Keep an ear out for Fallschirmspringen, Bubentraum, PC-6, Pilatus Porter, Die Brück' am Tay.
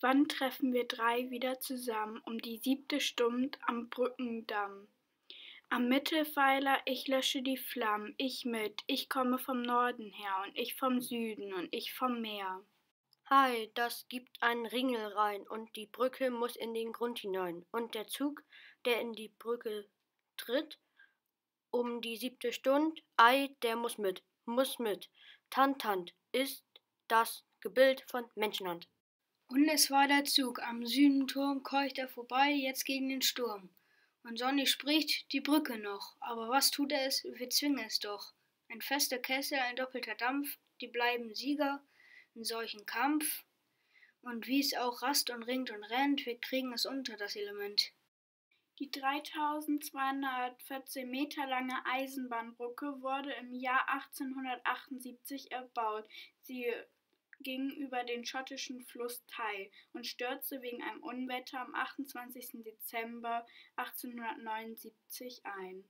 Wann treffen wir drei wieder zusammen um die siebte Stund am Brückendamm? Am Mittelpfeiler, ich lösche die Flammen, ich mit, ich komme vom Norden her und ich vom Süden und ich vom Meer. Hei, das gibt einen Ringel rein und die Brücke muss in den Grund hinein. Und der Zug, der in die Brücke tritt, um die siebte Stund, ei, der muss mit, muss mit. Tant, tant, ist das Gebild von Menschenhand. Und es war der Zug, am Südenturm keucht er vorbei, jetzt gegen den Sturm. Und Sonny spricht, die Brücke noch, aber was tut er es, wir zwingen es doch. Ein fester Kessel, ein doppelter Dampf, die bleiben Sieger in solchen Kampf. Und wie es auch rast und ringt und rennt, wir kriegen es unter das Element. Die 3214 Meter lange Eisenbahnbrücke wurde im Jahr 1878 erbaut. Sie ging über den schottischen Fluss Tay und stürzte wegen einem Unwetter am 28. Dezember 1879 ein.